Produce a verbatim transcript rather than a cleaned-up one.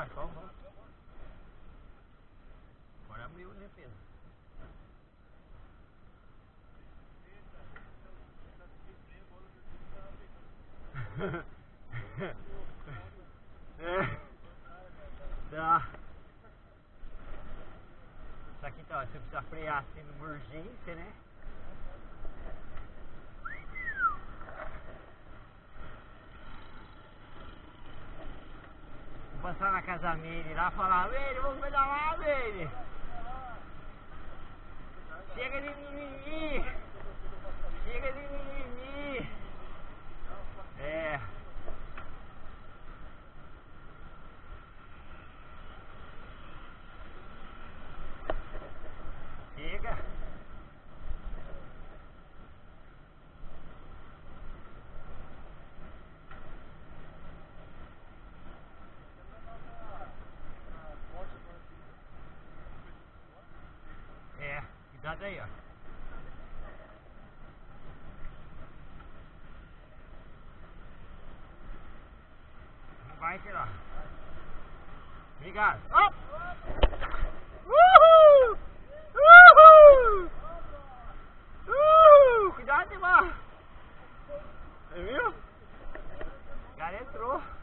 Vai, calma. Agora abriu, né, Pedro? É. Tá. Isso aqui então, você precisa frear assim numa urgência, né? Vou passar na casa dele lá e falar: "Velho, vamos pedalar, velho. Chega de mimimi. Chega de mimimi." É. Chega. É, cuidado aí, ó. Vai tirar. Obrigado. Op! Uhul! Uhul! Uhul! Cuidado, irmão! Você viu? O cara entrou.